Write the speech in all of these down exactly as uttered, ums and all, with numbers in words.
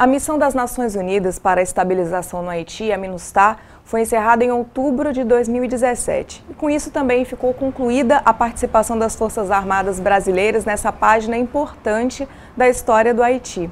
A missão das Nações Unidas para a estabilização no Haiti, a MINUSTAH, foi encerrada em outubro de dois mil e dezessete. E com isso também ficou concluída a participação das Forças Armadas brasileiras nessa página importante da história do Haiti.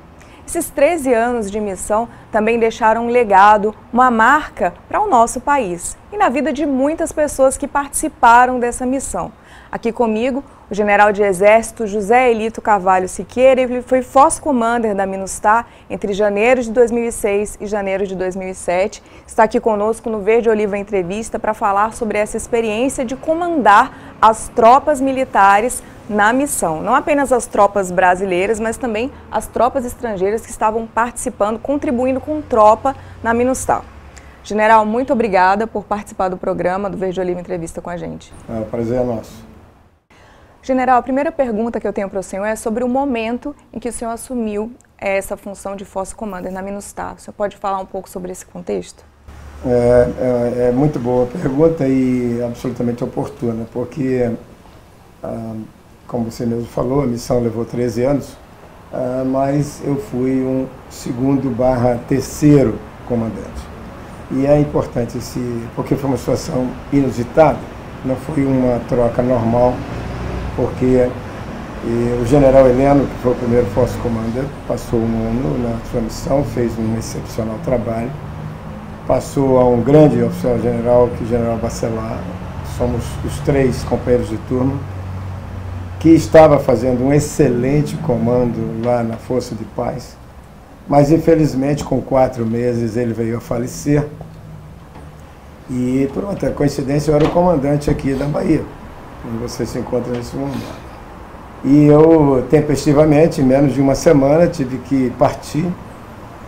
Esses treze anos de missão também deixaram um legado, uma marca para o nosso país e na vida de muitas pessoas que participaram dessa missão. Aqui comigo, o general de Exército José Elito Carvalho Siqueira. Ele foi Force Commander da MINUSTAH entre janeiro de dois mil e seis e janeiro de dois mil e sete. Está aqui conosco no Verde Oliva Entrevista para falar sobre essa experiência de comandar as tropas militares na missão. Não apenas as tropas brasileiras, mas também as tropas estrangeiras que estavam participando, contribuindo com tropa na MINUSTAH. General, muito obrigada por participar do programa do Verde Oliva Entrevista com a gente. É, o prazer é nosso. General, a primeira pergunta que eu tenho para o senhor é sobre o momento em que o senhor assumiu essa função de Force Commander na MINUSTAH. O senhor pode falar um pouco sobre esse contexto? É, é, é muito boa a pergunta e absolutamente oportuna, porque, ah, como você mesmo falou, a missão levou treze anos, ah, mas eu fui um segundo barra terceiro comandante. E é importante, esse, porque foi uma situação inusitada, não foi uma troca normal, porque o general Heleno, que foi o primeiro Force Commander, passou um ano na sua missão, fez um excepcional trabalho, passou a um grande oficial-general, que é o general Bacelar, somos os três companheiros de turma, que estava fazendo um excelente comando lá na Força de Paz, mas infelizmente com quatro meses ele veio a falecer e, por uma coincidência, eu era o comandante aqui da Bahia, onde você se encontra nesse momento. E eu, tempestivamente, em menos de uma semana, tive que partir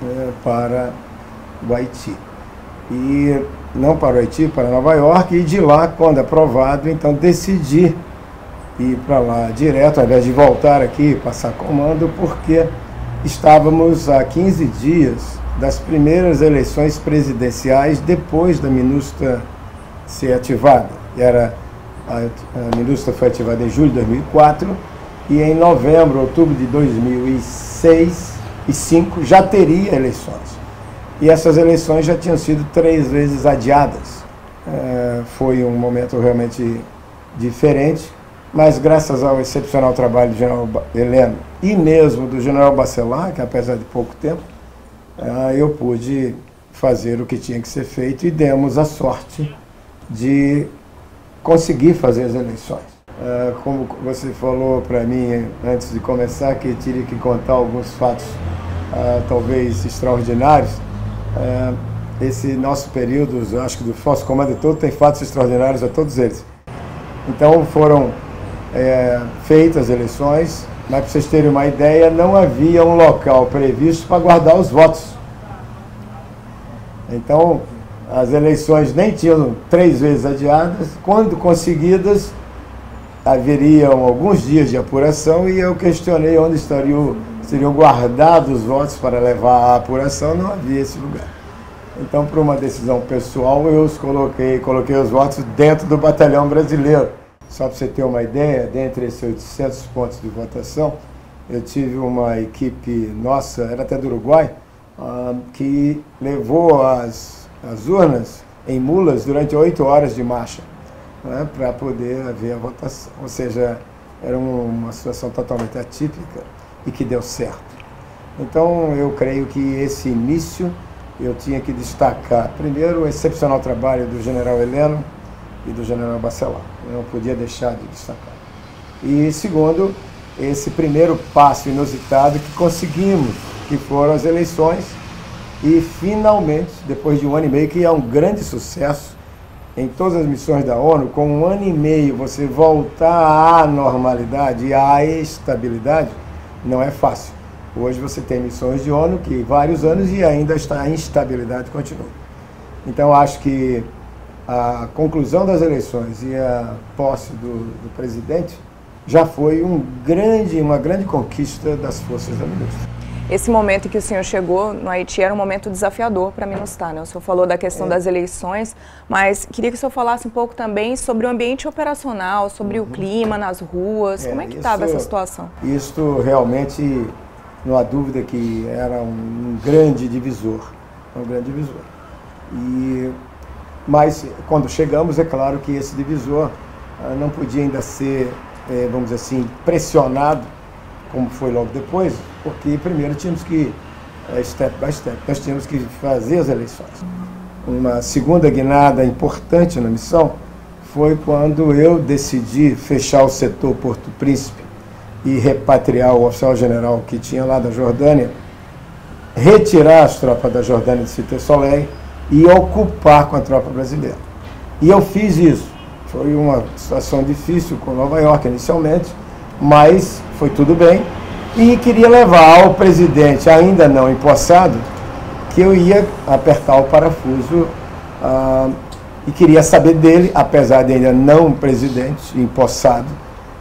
né, para o Haiti. E não para o Haiti, para Nova York, e de lá, quando aprovado, então decidi ir para lá direto, ao invés de voltar aqui e passar comando, porque estávamos há quinze dias das primeiras eleições presidenciais depois da MINUSTAH ser ativada. Era A MINUSTAH foi ativada em julho de dois mil e quatro e em novembro, outubro de dois mil e seis e dois mil e cinco já teria eleições. E essas eleições já tinham sido três vezes adiadas. É, foi um momento realmente diferente, mas graças ao excepcional trabalho do general Heleno e mesmo do general Bacelar, que apesar de pouco tempo, é, eu pude fazer o que tinha que ser feito e demos a sorte de consegui fazer as eleições. Como você falou para mim antes de começar, que teria que contar alguns fatos talvez extraordinários. Esse nosso período, acho que do Force Commander todo, tem fatos extraordinários a todos eles. Então foram é, feitas as eleições, mas para vocês terem uma ideia, não havia um local previsto para guardar os votos. Então, as eleições nem tinham três vezes adiadas. Quando conseguidas, haveriam alguns dias de apuração e eu questionei onde estariam, seriam guardados os votos para levar à apuração. Não havia esse lugar. Então, por uma decisão pessoal, eu os coloquei, coloquei os votos dentro do batalhão brasileiro. Só para você ter uma ideia, dentre esses oitocentos pontos de votação, eu tive uma equipe nossa, era até do Uruguai, que levou as... as urnas em mulas durante oito horas de marcha, né, para poder haver a votação. Ou seja, era uma situação totalmente atípica e que deu certo. Então, eu creio que esse início eu tinha que destacar, primeiro, o excepcional trabalho do general Heleno e do general Bacelar. Eu não podia deixar de destacar. E, segundo, esse primeiro passo inusitado que conseguimos, que foram as eleições, e finalmente, depois de um ano e meio, que é um grande sucesso em todas as missões da ONU, com um ano e meio você voltar à normalidade e à estabilidade, não é fácil. Hoje você tem missões de ONU que vários anos e ainda está a instabilidade continua. Então acho que a conclusão das eleições e a posse do, do presidente já foi um grande, uma grande conquista das forças da MINUSTAH. Esse momento que o senhor chegou no Haiti era um momento desafiador para a MINUSTAH, né? O senhor falou da questão das eleições, mas queria que o senhor falasse um pouco também sobre o ambiente operacional, sobre o clima nas ruas, como é que estava essa situação? Isso realmente não há dúvida que era um grande divisor, um grande divisor. E, mas quando chegamos, é claro que esse divisor não podia ainda ser, vamos dizer assim, pressionado, como foi logo depois, porque primeiro tínhamos que, step by step, nós tínhamos que fazer as eleições. Uma segunda guinada importante na missão foi quando eu decidi fechar o setor Porto Príncipe e repatriar o oficial-general que tinha lá da Jordânia, retirar as tropas da Jordânia de Cité Soleil e ocupar com a tropa brasileira. E eu fiz isso. Foi uma situação difícil com Nova York inicialmente, mas foi tudo bem. E queria levar ao presidente, ainda não empossado, que eu ia apertar o parafuso ah, e queria saber dele, apesar de ainda não presidente, empossado,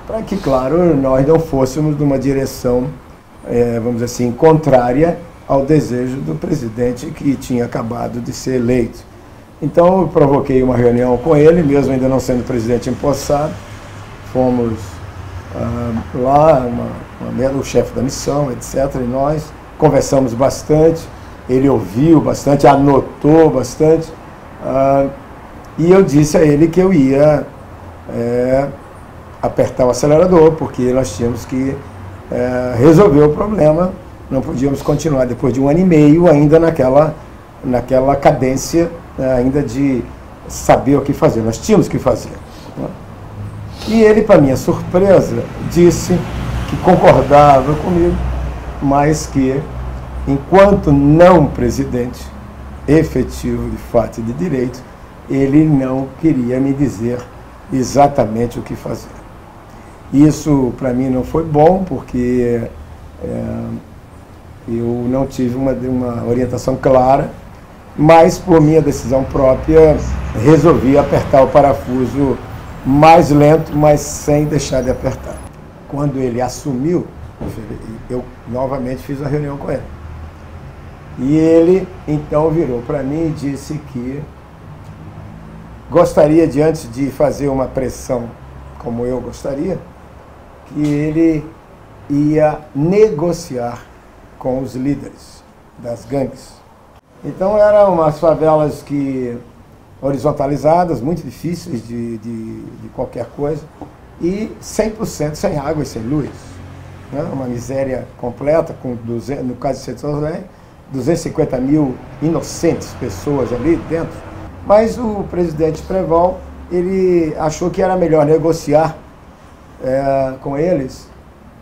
para que, claro, nós não fôssemos numa direção, eh, vamos dizer assim, contrária ao desejo do presidente que tinha acabado de ser eleito. Então, eu provoquei uma reunião com ele, mesmo ainda não sendo presidente empossado. Fomos ah, lá, uma, uma, o chefe da missão, etcétera, e nós conversamos bastante, ele ouviu bastante, anotou bastante, ah, e eu disse a ele que eu ia... É, apertar o acelerador, porque nós tínhamos que é, resolver o problema, não podíamos continuar depois de um ano e meio ainda naquela, naquela cadência, ainda de saber o que fazer, nós tínhamos que fazer. E ele, para minha surpresa, disse que concordava comigo, mas que, enquanto não presidente efetivo de fato e de direito, ele não queria me dizer exatamente o que fazer. Isso, para mim, não foi bom, porque é, eu não tive uma, uma orientação clara, mas, por minha decisão própria, resolvi apertar o parafuso mais lento, mas sem deixar de apertar. Quando ele assumiu, eu novamente fiz uma reunião com ele. E ele, então, virou para mim e disse que gostaria, de, antes de fazer uma pressão como eu gostaria, que ele ia negociar com os líderes das gangues. Então eram umas favelas que, horizontalizadas, muito difíceis de, de, de qualquer coisa, e cem por cento sem água e sem luz. Né? Uma miséria completa, com duzentos, no caso de Cité Soleil, duzentos e cinquenta mil inocentes pessoas ali dentro. Mas o presidente Préval, ele achou que era melhor negociar é, com eles,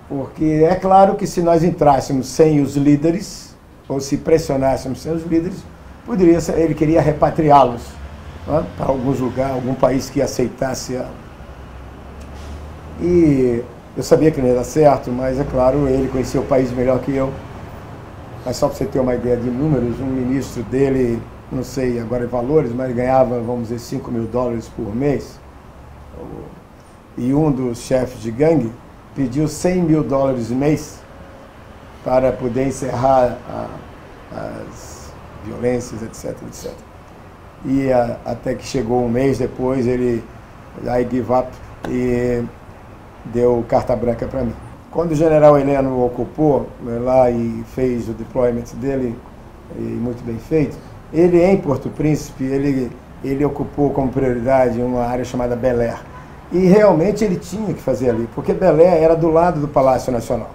porque é claro que se nós entrássemos sem os líderes, ou se pressionássemos sem os líderes, poderia ser, ele queria repatriá-los, né, para alguns lugar, algum país que aceitasse. E eu sabia que não ia dar certo, mas é claro, ele conhecia o país melhor que eu. Mas só para você ter uma ideia de números, um ministro dele, não sei agora em valores, mas ganhava, vamos dizer, cinco mil dólares por mês. E um dos chefes de gangue pediu cem mil dólares mês para poder encerrar a, as violências, etc, etcétera. E a, até que chegou um mês depois, ele, I give up, e deu carta branca para mim. Quando o general Heleno ocupou lá e fez o deployment dele, e muito bem feito, ele, em Porto Príncipe, ele, ele ocupou como prioridade uma área chamada Bel-Air. E realmente ele tinha que fazer ali, porque Bel-Air era do lado do Palácio Nacional.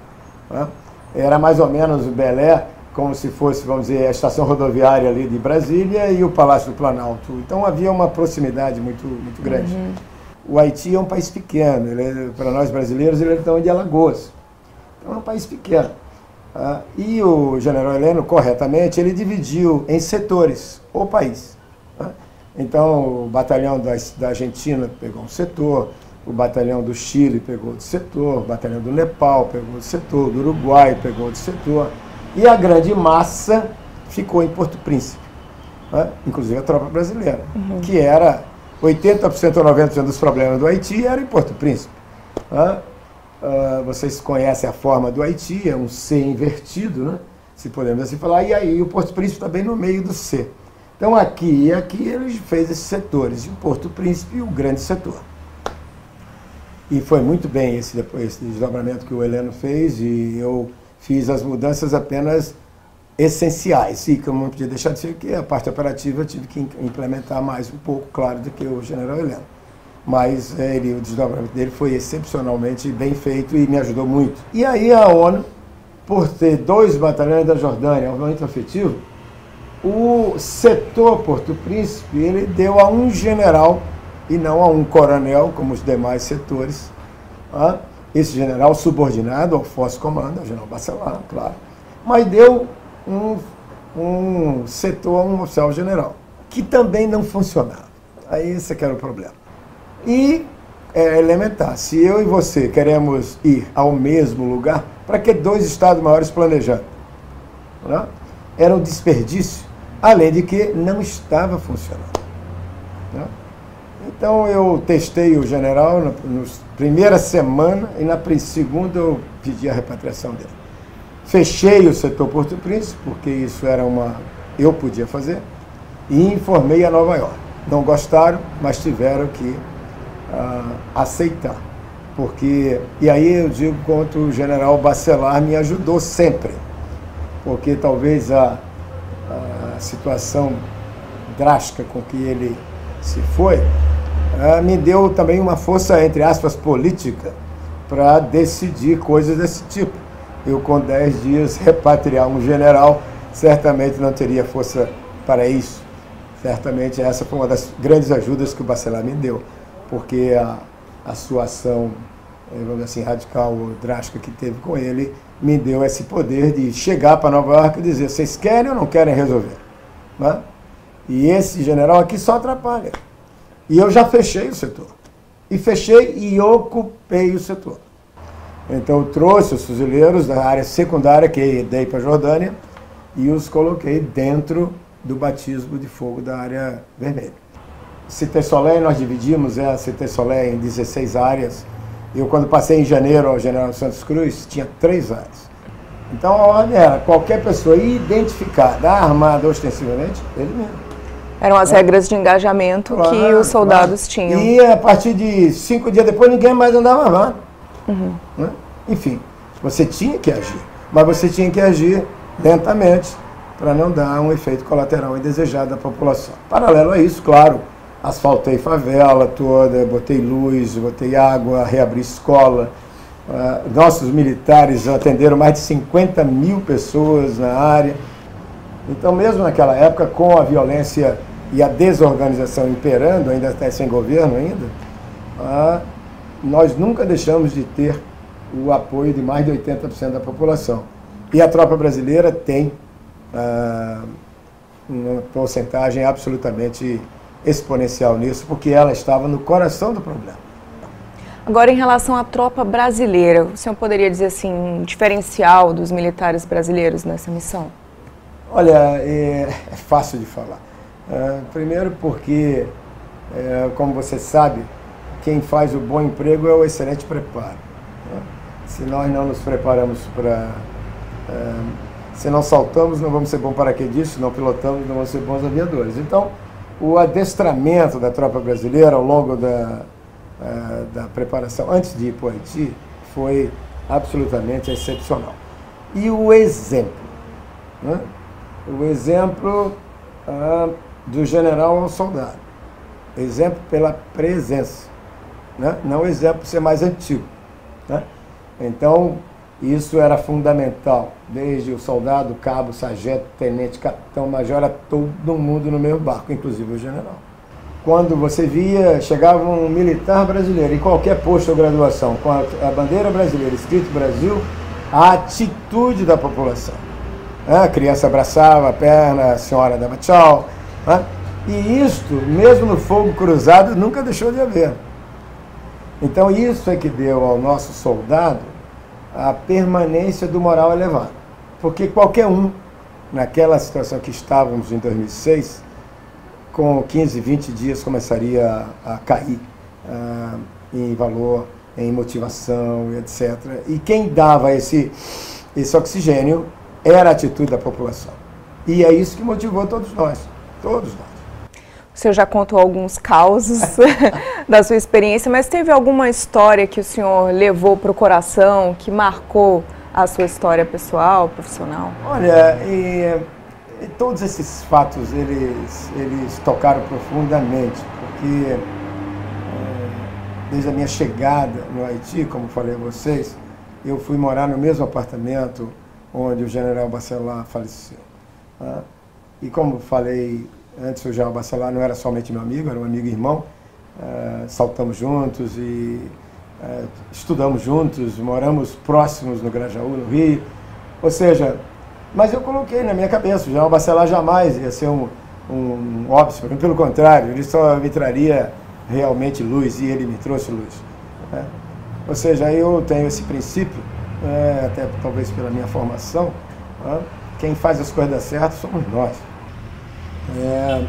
Né? Era mais ou menos o Bel-Air como se fosse, vamos dizer, a estação rodoviária ali de Brasília e o Palácio do Planalto. Então havia uma proximidade muito, muito grande. Uhum. O Haiti é um país pequeno, ele, para nós brasileiros ele é tão de Alagoas. Então é um país pequeno. Ah, e o general Heleno, corretamente, ele dividiu em setores o país. Né? Então, o batalhão da, da Argentina pegou um setor, o batalhão do Chile pegou outro setor, o batalhão do Nepal pegou outro setor, do Uruguai pegou outro setor, e a grande massa ficou em Porto Príncipe, né? Inclusive a tropa brasileira, uhum. que era oitenta por cento ou noventa por cento dos problemas do Haiti era em Porto Príncipe. Né? Uh, vocês conhecem a forma do Haiti, é um C invertido, né? Se podemos assim falar, e aí o Porto Príncipe está bem no meio do C. Então aqui e aqui ele fez esses setores, e o Porto Príncipe e o grande setor. E foi muito bem esse, esse desdobramento que o Heleno fez, e eu fiz as mudanças apenas essenciais, e que eu não podia deixar de ser, que a parte operativa eu tive que implementar mais um pouco, claro, do que o general Heleno. Mas ele, o desdobramento dele foi excepcionalmente bem feito e me ajudou muito. E aí a ONU, por ter dois batalhões da Jordânia, um batalhão afetivo, o setor Porto Príncipe, ele deu a um general e não a um coronel, como os demais setores. Esse general subordinado ao Force Command, ao general Bacelar, claro, mas deu um, um setor a um oficial general, que também não funcionava. Aí esse que era o problema. E é elementar, se eu e você queremos ir ao mesmo lugar, para que dois estados maiores planejando? Não? Era um desperdício, além de que não estava funcionando. Não? Então eu testei o general na, na primeira semana e na segunda eu pedi a repatriação dele. Fechei o setor Porto Príncipe, porque isso era uma... eu podia fazer, e informei a Nova York. Não gostaram, mas tiveram que Uh, aceitar, porque, e aí eu digo quanto o general Bacelar me ajudou sempre, porque talvez a, a situação drástica com que ele se foi, uh, me deu também uma força, entre aspas, política, para decidir coisas desse tipo. Eu, com dez dias, repatriar um general, certamente não teria força para isso. Certamente essa foi uma das grandes ajudas que o Bacelar me deu, porque a, a sua ação, vamos dizer assim, radical ou drástica que teve com ele, me deu esse poder de chegar para Nova York e dizer, vocês querem ou não querem resolver? Não é? E esse general aqui só atrapalha. E eu já fechei o setor. E fechei e ocupei o setor. Então eu trouxe os fuzileiros da área secundária, que dei para a Jordânia, e os coloquei dentro do batismo de fogo da área vermelha. Cité Soleil, nós dividimos é, a Cité Soleil em dezesseis áreas. Eu, quando passei em janeiro ao general Santos Cruz, tinha três áreas. Então, a ordem era qualquer pessoa identificada, armada ostensivamente, ele mesmo. Eram as é. regras de engajamento claro, que os soldados claro. tinham. E a partir de cinco dias depois, ninguém mais andava armado. Uhum. Né? Enfim, você tinha que agir, mas você tinha que agir lentamente para não dar um efeito colateral indesejado à população. Paralelo a isso, claro, asfaltei favela toda, botei luz, botei água, reabri escola. Nossos militares atenderam mais de cinquenta mil pessoas na área. Então, mesmo naquela época, com a violência e a desorganização imperando, ainda até sem governo ainda, nós nunca deixamos de ter o apoio de mais de oitenta por cento da população. E a tropa brasileira tem uma porcentagem absolutamente exponencial nisso, porque ela estava no coração do problema. Agora, em relação à tropa brasileira, o senhor poderia dizer assim, um diferencial dos militares brasileiros nessa missão? Olha, é, é fácil de falar. É, primeiro porque, é, como você sabe, quem faz o bom emprego é o excelente preparo. Né? Se nós não nos preparamos para... É, se não saltamos, não vamos ser bons paraquedistas, se não pilotamos, não vamos ser bons aviadores. Então, o adestramento da tropa brasileira ao longo da, da preparação, antes de ir para o Haiti, foi absolutamente excepcional. E o exemplo, né? O exemplo ah, do general ao soldado, exemplo pela presença, né? Não exemplo ser mais antigo. Né? Então, isso era fundamental, desde o soldado, cabo, sargento, tenente, capitão, major, era todo mundo no mesmo barco, inclusive o general. Quando você via, chegava um militar brasileiro, em qualquer posto ou graduação, com a bandeira brasileira, escrito Brasil, a atitude da população. A criança abraçava a perna, a senhora dava tchau. E isto, mesmo no fogo cruzado, nunca deixou de haver. Então isso é que deu ao nosso soldado a permanência do moral elevado. Porque qualquer um, naquela situação que estávamos em dois mil e seis, com quinze, vinte dias começaria a, a cair uh, em valor, em motivação, etcétera. E quem dava esse, esse oxigênio era a atitude da população. E é isso que motivou todos nós, todos nós. O senhor já contou alguns causos da sua experiência, mas teve alguma história que o senhor levou para o coração, que marcou a sua história pessoal, profissional? Olha, e, e todos esses fatos, eles, eles tocaram profundamente, porque desde a minha chegada no Haiti, como falei a vocês, eu fui morar no mesmo apartamento onde o general Bacelar faleceu. Tá? E como falei antes, o general Bacelar não era somente meu amigo, era um amigo e irmão. Uh, saltamos juntos e uh, estudamos juntos, moramos próximos no Grajaú, no Rio. Ou seja, mas eu coloquei na minha cabeça, o general Bacelar jamais ia ser um, um óbvio, pelo contrário, ele só me traria realmente luz, e ele me trouxe luz. Né? Ou seja, eu tenho esse princípio, é, até talvez pela minha formação, né? Quem faz as coisas dar certo somos nós. É,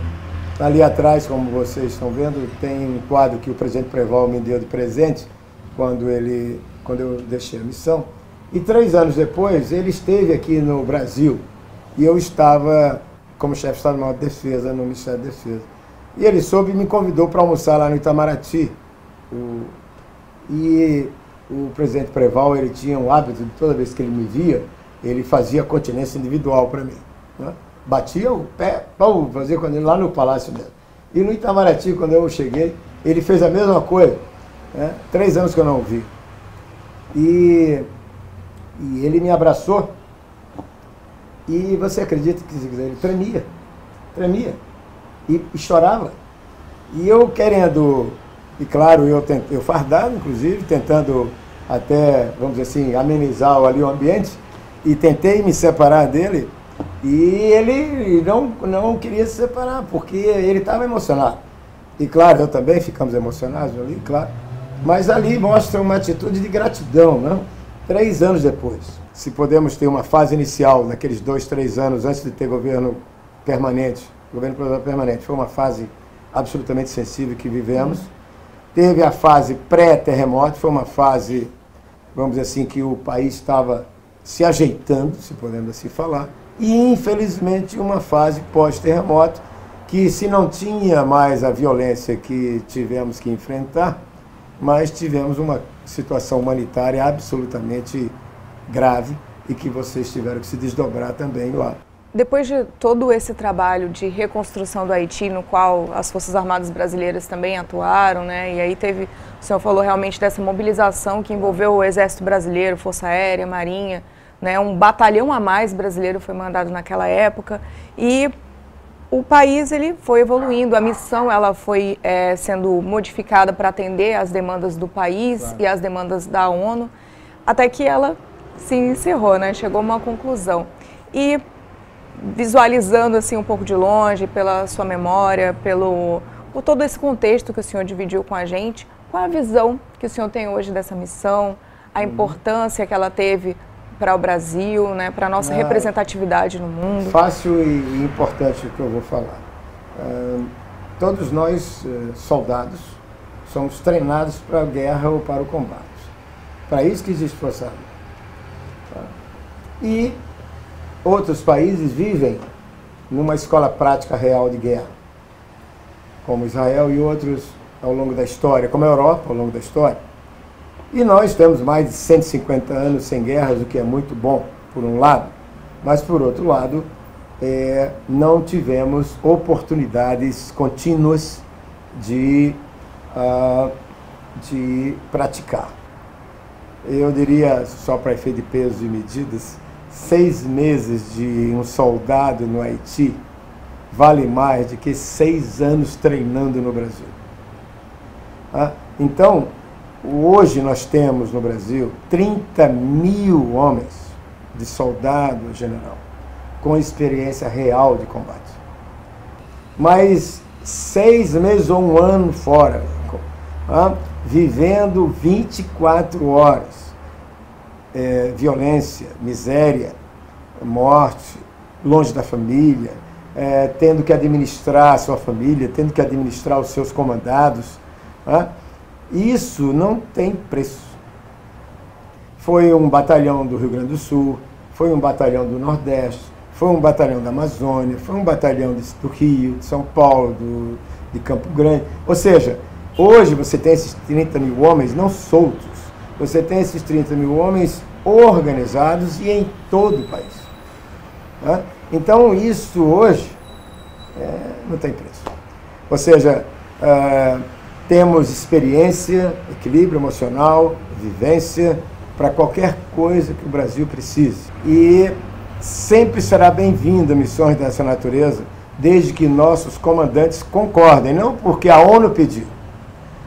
ali atrás, como vocês estão vendo, tem um quadro que o presidente Préval me deu de presente, quando, ele, quando eu deixei a missão. E três anos depois, ele esteve aqui no Brasil, e eu estava como chefe de Estado-Maior de Defesa, no Ministério da Defesa. E ele soube e me convidou para almoçar lá no Itamaraty. O, e o presidente Préval, ele tinha um hábito de toda vez que ele me via, ele fazia continência individual para mim. Né? Batia o pé, pau, fazia quando ele, lá no palácio mesmo. E no Itamaraty, quando eu cheguei, ele fez a mesma coisa. Né? Três anos que eu não o vi. E, e ele me abraçou. E você acredita que, se quiser, ele tremia. Tremia. E, e chorava. E eu querendo, e claro, eu, tent, eu fardado, inclusive, tentando até, vamos dizer assim, amenizar ali o ambiente, e tentei me separar dele, e ele não, não queria se separar, porque ele estava emocionado. E claro, eu também ficamos emocionados ali, claro. Mas ali mostra uma atitude de gratidão, né? Três anos depois. Se podemos ter uma fase inicial, naqueles dois, três anos, antes de ter governo permanente, o governo provisório permanente, foi uma fase absolutamente sensível que vivemos. Teve a fase pré-terremoto, foi uma fase, vamos dizer assim, que o país estava se ajeitando, se podemos assim falar, e infelizmente uma fase pós-terremoto, que se não tinha mais a violência que tivemos que enfrentar, mas tivemos uma situação humanitária absolutamente grave e que vocês tiveram que se desdobrar também lá. Depois de todo esse trabalho de reconstrução do Haiti, no qual as Forças Armadas Brasileiras também atuaram, né? E aí teve, o senhor falou realmente dessa mobilização que envolveu o Exército Brasileiro, Força Aérea, Marinha, né? Um batalhão a mais brasileiro foi mandado naquela época e o país ele foi evoluindo, a missão ela foi é, sendo modificada para atender às demandas do país, claro, e às demandas da ONU, até que ela se encerrou, né? Chegou a uma conclusão. E visualizando assim um pouco de longe, pela sua memória, pelo por todo esse contexto que o senhor dividiu com a gente, qual a visão que o senhor tem hoje dessa missão, a importância que ela teve para o Brasil, né, para a nossa ah, representatividade no mundo? Fácil e importante o que eu vou falar. Uh, todos nós, soldados, somos treinados para a guerra ou para o combate. Para isso que existe força. E outros países vivem numa escola prática real de guerra, como Israel e outros ao longo da história, como a Europa ao longo da história. E nós temos mais de cento e cinquenta anos sem guerras, o que é muito bom, por um lado, mas por outro lado, é, não tivemos oportunidades contínuas de, uh, de praticar. Eu diria, só para efeito de peso e medidas, seis meses de um soldado no Haiti vale mais do que seis anos treinando no Brasil. Ah, então, hoje nós temos no Brasil trinta mil homens de soldado a general com experiência real de combate. Mas seis meses ou um ano fora, ah, vivendo vinte e quatro horas. É, violência, miséria, morte, longe da família, é, tendo que administrar a sua família, tendo que administrar os seus comandados. Né? Isso não tem preço. Foi um batalhão do Rio Grande do Sul, foi um batalhão do Nordeste, foi um batalhão da Amazônia, foi um batalhão do Rio, de São Paulo, do, de Campo Grande. Ou seja, hoje você tem esses trinta mil homens não soltos. Você tem esses trinta mil homens organizados e em todo o país. Tá? Então, isso hoje é, não tem preço. Ou seja, é, temos experiência, equilíbrio emocional, vivência, para qualquer coisa que o Brasil precise. E sempre será bem-vinda missões dessa natureza, desde que nossos comandantes concordem, não porque a ONU pediu.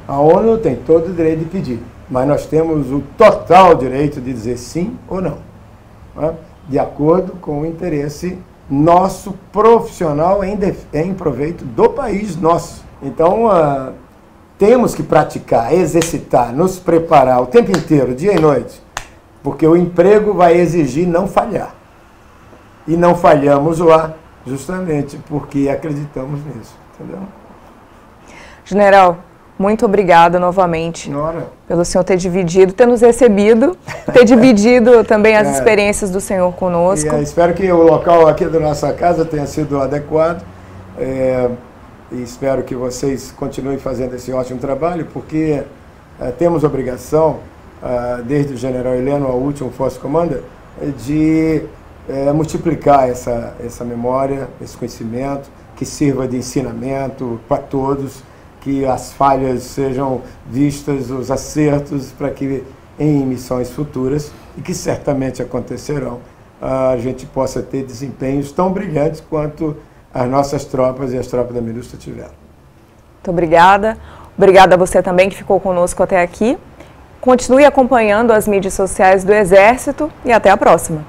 A ONU tem todo o direito de pedir, mas nós temos o total direito de dizer sim ou não, né? De acordo com o interesse nosso profissional em, em proveito do país nosso. Então, uh, temos que praticar, exercitar, nos preparar o tempo inteiro, dia e noite, porque o emprego vai exigir não falhar. E não falhamos lá justamente porque acreditamos nisso, entendeu? General, muito obrigada novamente Nora. pelo senhor ter dividido, ter nos recebido, ter dividido também as é. experiências do senhor conosco. E, espero que o local aqui da nossa casa tenha sido adequado é, e espero que vocês continuem fazendo esse ótimo trabalho, porque é, temos obrigação, é, desde o general Heleno ao último Force Commander, de é, multiplicar essa, essa memória, esse conhecimento, que sirva de ensinamento para todos, que as falhas sejam vistas, os acertos, para que em missões futuras, e que certamente acontecerão, a gente possa ter desempenhos tão brilhantes quanto as nossas tropas e as tropas da MINUSTAH tiveram. Muito obrigada. Obrigada a você também que ficou conosco até aqui. Continue acompanhando as mídias sociais do Exército e até a próxima.